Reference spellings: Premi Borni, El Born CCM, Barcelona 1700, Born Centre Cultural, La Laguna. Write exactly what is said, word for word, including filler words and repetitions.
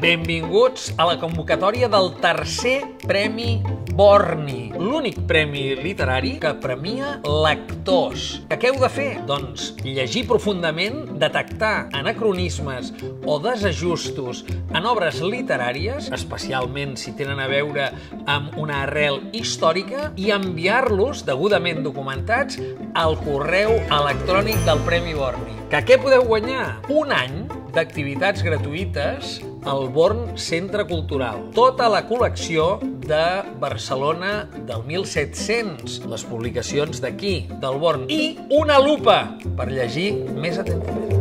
Benvinguts a la convocatòria del tercer Premi Borni, l'únic premi literari que premia lectors. Què heu de fer? Doncs llegir profundament, detectar anacronismes o desajustos en obres literàries, especialment si tenen a veure amb una arrel històrica, i enviar-los, degudament documentats, al correu electrònic del Premi Borni. Què podeu guanyar? Un any d'activitats gratuïtes al Born Centre Cultural. Tota la col·lecció de Barcelona del mil set-cents, les publicacions d'aquí, del Born, i una lupa per llegir més atentament.